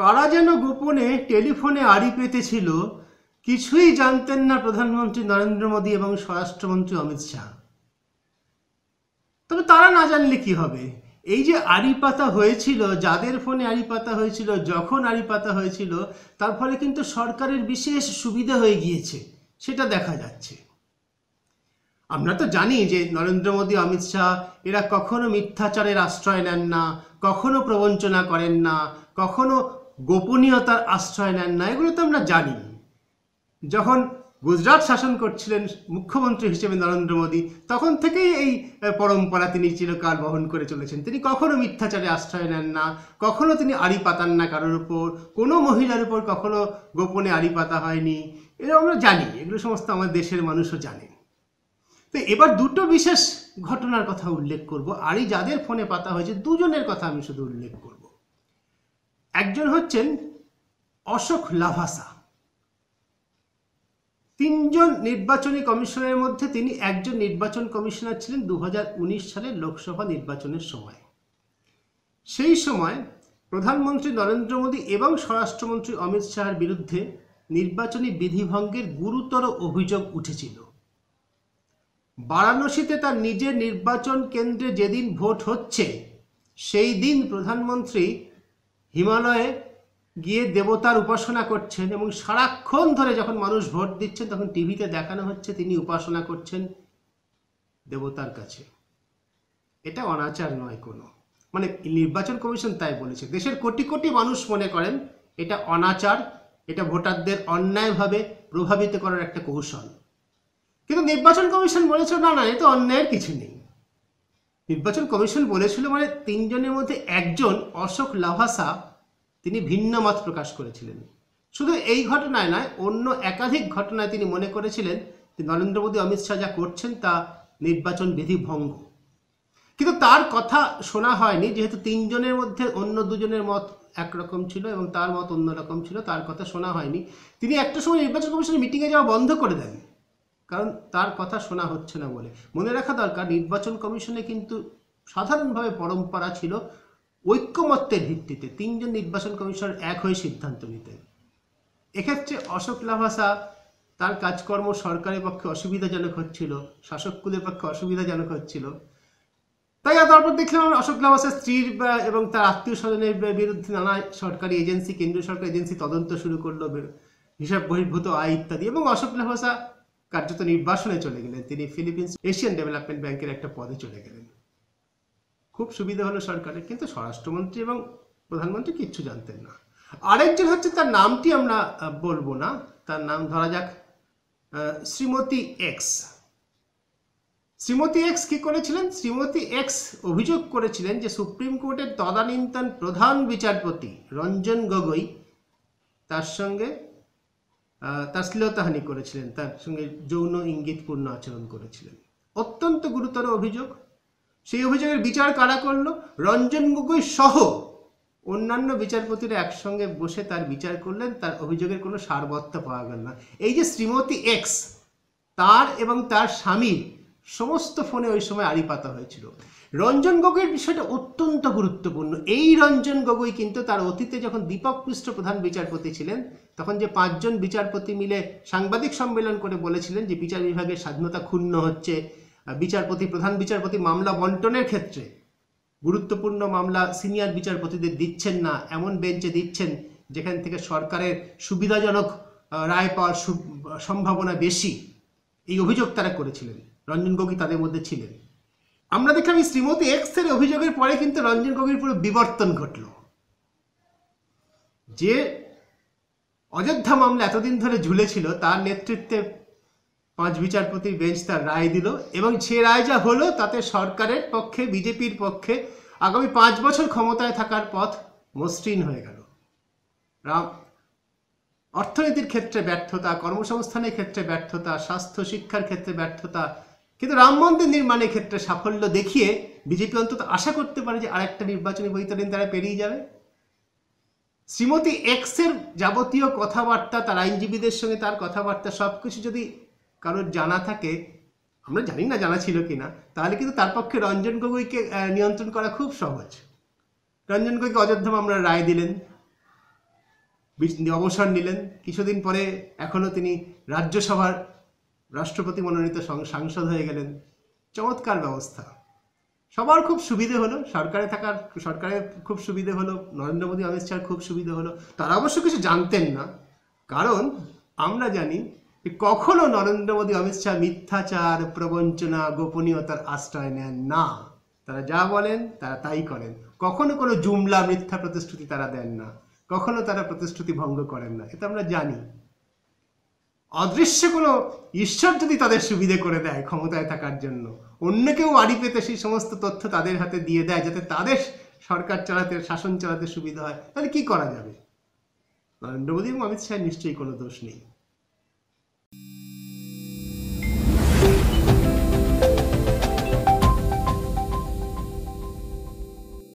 কারা যেন গোপনে টেলিফোনে আড়ি পেতেছিল কিছুই জানতেন না প্রধানমন্ত্রী নরেন্দ্র মোদী এবং স্বরাষ্ট্রমন্ত্রী অমিত শাহ। তবে তারা না জানলে কি হবে? এই যে আড়ি পাতা হয়েছিল, যাদের ফোনে আড়ি পাতা হয়েছিল, যখন আড়ি পাতা হয়েছিল, তার ফলে কিন্তু সরকারের বিশেষ সুবিধা হয়ে গিয়েছে, সেটা দেখা যাচ্ছে। আমরা তো জানি যে নরেন্দ্র মোদী, অমিত শাহ এরা কখনো মিথ্যাচারের আশ্রয় নেন না, কখনো প্রবঞ্চনা করেন না, কখনো গোপনীয়তার আশ্রয় নেন না, এগুলো তো আমরা জানি। যখন গুজরাট শাসন করছিলেন মুখ্যমন্ত্রী হিসেবে নরেন্দ্র মোদী, তখন থেকেই এই পরম্পরা তিনি চিরকাল বহন করে চলেছেন। তিনি কখনো মিথ্যাচারে আশ্রয় নেন না, কখনো তিনি আড়ি পাতান না কারোর উপর, কোনো মহিলার উপর কখনো গোপনে আড়ি পাতা হয়নি, এগুলো আমরা জানি, এগুলো সমস্ত আমার দেশের মানুষও জানে। তো এবার দুটো বিশেষ ঘটনার কথা উল্লেখ করব, আড়ি যাদের ফোনে পাতা হয়েছে দুজনের কথা আমি শুধু উল্লেখ করব। একজন হচ্ছেন অশোক লাভাসা। তিনজন নির্বাচনী কমিশনের মধ্যে তিনি একজন নির্বাচন কমিশনার ছিলেন 2019 সালের লোকসভা নির্বাচনের সময়। সেই সময় প্রধানমন্ত্রী নরেন্দ্র মোদী এবং স্বরাষ্ট্রমন্ত্রী অমিত শাহের বিরুদ্ধে নির্বাচনী বিধিভঙ্গের গুরুতর অভিযোগ উঠেছিল। বারাণসীতে তার নিজের নির্বাচন কেন্দ্রে যেদিন ভোট হচ্ছে, সেই দিন প্রধানমন্ত্রী হিমালয়ে গিয়ে দেবতার উপাসনা করছেন এবং সারাক্ষণ ধরে যখন মানুষ ভোট দিচ্ছেন তখন টিভিতে দেখানো হচ্ছে তিনি উপাসনা করছেন দেবতার কাছে। এটা অনাচার নয় কোনো, মানে নির্বাচন কমিশন তাই বলেছে। দেশের কোটি কোটি মানুষ মনে করেন এটা অনাচার, এটা ভোটারদের অন্যায়ভাবে প্রভাবিত করার একটা কৌশল, কিন্তু নির্বাচন কমিশন বলেছিল না না, এটা অন্যায়ের কিছু নেই। নির্বাচন কমিশন বলেছিল মানে তিনজনের মধ্যে একজন অশোক লাভাসা তিনি ভিন্ন মত প্রকাশ করেছিলেন। শুধু এই ঘটনায় নয়, অন্য একাধিক ঘটনায় তিনি মনে করেছিলেন যে নরেন্দ্র মোদী, অমিত শাহ যা করছেন তা নির্বাচন বিধি ভঙ্গ, কিন্তু তার কথা শোনা হয়নি। যেহেতু তিনজনের মধ্যে অন্য দুজনের মত একরকম ছিল এবং তার মত অন্যরকম ছিল, তার কথা শোনা হয়নি। তিনি একটা সময় নির্বাচন কমিশনের মিটিংয়ে যাওয়া বন্ধ করে দেন, কারণ তার কথা শোনা হচ্ছে না বলে। মনে রাখা দরকার, নির্বাচন কমিশনে কিন্তু সাধারণভাবে পরম্পরা ছিল ঐক্যমত্যের ভিত্তিতে তিনজন নির্বাচন কমিশনার এক হয়ে সিদ্ধান্ত নিতেন। এক্ষেত্রে অশোক লাভাসা, তার কাজকর্ম সরকারের পক্ষে অসুবিধাজনক হচ্ছিল, শাসককুলের পক্ষে অসুবিধাজনক হচ্ছিল। তাই তারপর দেখলাম অশোক লাভাসার স্ত্রীর এবং তার আত্মীয় স্বজনের বিরুদ্ধে নানা সরকারি এজেন্সি, কেন্দ্রীয় সরকারি এজেন্সি তদন্ত শুরু করলো, হিসাব বহির্ভূত আয় ইত্যাদি, এবং অশোক লাভাসা কার্যত নির্বাসনে চলে গেলেন। তিনি ফিলিপিন্স এশিয়ান ডেভেলপমেন্ট ব্যাংকের একটা পদে চলে গেলেন। খুব সুবিধা হলো সরকারের, কিন্তু স্বরাষ্ট্রমন্ত্রী এবং প্রধানমন্ত্রী কিচ্ছু জানতেন না। আরেকজন হচ্ছে, তার নামটি আমরা বলবো না, তার নাম ধরা যাক শ্রীমতী এক্স। শ্রীমতী এক্স কি করেছিলেন? শ্রীমতী এক্স অভিযোগ করেছিলেন যে সুপ্রিম কোর্টের তদানীন্তন প্রধান বিচারপতি রঞ্জন গগৈ তার সঙ্গে তার শ্লীলতাহানি করেছিলেন, তার সঙ্গে যৌন ইঙ্গিতপূর্ণ আচরণ করেছিলেন। অত্যন্ত গুরুতর অভিযোগ। সেই অভিযোগের বিচার কারা করলো? রঞ্জন গগৈ সহ অন্যান্য বিচারপতিরা একসঙ্গে বসে তার বিচার করলেন, তার অভিযোগের কোনো সারবত্তা পাওয়া গেল না। এই যে শ্রীমতী এক্স, তার এবং তার স্বামীর সমস্ত ফোনে ওই সময় আড়ি পাতা হয়েছিল। রঞ্জন গগৈর বিষয়টা অত্যন্ত গুরুত্বপূর্ণ। এই রঞ্জন গগৈ কিন্তু তার অতীতে যখন দীপক মিশ্র প্রধান বিচারপতি ছিলেন, তখন যে পাঁচজন বিচারপতি মিলে সাংবাদিক সম্মেলন করে বলেছিলেন যে বিচার বিভাগের স্বাধীনতা ক্ষুণ্ণ হচ্ছে, বিচারপতি, প্রধান বিচারপতি মামলা বন্টনের ক্ষেত্রে গুরুত্বপূর্ণ মামলা সিনিয়র বিচারপতিদের দিচ্ছেন না, এমন বেঞ্চে দিচ্ছেন যেখান থেকে সরকারের সুবিধাজনক রায় পাওয়ার সম্ভাবনা বেশি, এই অভিযোগ তারা করেছিলেন। রঞ্জন গগৈ তাদের মধ্যে ছিলেন। আমরা দেখলাম এই শ্রীমতী এক্স এর অভিযোগের পরে কিন্তু রঞ্জন গগৈর পুরো বিবর্তন ঘটল। যে অযোধ্যা মামলা এতদিন ধরে ঝুলেছিল, তার নেতৃত্বে পাঁচ বিচারপতির বেঞ্চ তার রায় দিল, এবং সে রায় যা হলো তাতে সরকারের পক্ষে, বিজেপির পক্ষে আগামী 5 বছর ক্ষমতায় থাকার পথ মসৃণ হয়ে গেল। অর্থনীতির ক্ষেত্রে ব্যর্থতা, কর্মসংস্থানের ক্ষেত্রে ব্যর্থতা, স্বাস্থ্য শিক্ষার ক্ষেত্রে ব্যর্থতা, কিন্তু রাম মন্দির নির্মাণের ক্ষেত্রে সাফল্য দেখিয়ে বিজেপি অন্তত আশা করতে পারে যে আরেকটা নির্বাচনী বৈতরণ তারা পেরিয়ে যাবে। শ্রীমতী এক্সের যাবতীয় কথাবার্তা, তার আইনজীবীদের সঙ্গে তার কথাবার্তা, সব কিছু যদি কারোর জানা থাকে, আমরা জানি না জানা ছিল কি না, তাহলে কিন্তু তার পক্ষে রঞ্জন গগৈকে নিয়ন্ত্রণ করা খুব সহজ। রঞ্জন গগৈকে অযোধ্যা মামলার রায় দিলেন, অবসর নিলেন। কিছুদিন পরে এখনো তিনি রাজ্যসভার রাষ্ট্রপতি মনোনীত সাংসদ হয়ে গেলেন। চমৎকার ব্যবস্থা, সবার খুব সুবিধে হলো, সরকারের খুব সুবিধে হলো, নরেন্দ্র মোদী অমিত শাহর খুব সুবিধে হলো। তারা অবশ্য কিছু জানতেন না, কারণ আমরা জানি কখনো নরেন্দ্র মোদী অমিত শাহ মিথ্যাচার, প্রবঞ্চনা, গোপনীয়তার আশ্রয় নেন না। তারা যা বলেন তারা তাই করেন, কখনো কোনো জুমলা মিথ্যা প্রতিশ্রুতি তারা দেন না, কখনো তারা প্রতিশ্রুতি ভঙ্গ করেন না, এটা আমরা জানি। অদৃশ্য কোনো ঈশ্বর যদি তাদের সুবিধে করে দেয় ক্ষমতায় থাকার জন্য, অন্য কেউ আড়ি পেতে সেই সমস্ত তথ্য তাদের হাতে দিয়ে দেয় যাতে তাদের সরকার চালাতে, শাসন চালাতে সুবিধা হয়, তাহলে কি করা যাবে? নরেন্দ্র মোদী এবং অমিত শাহের নিশ্চয়ই কোনো দোষ নেই।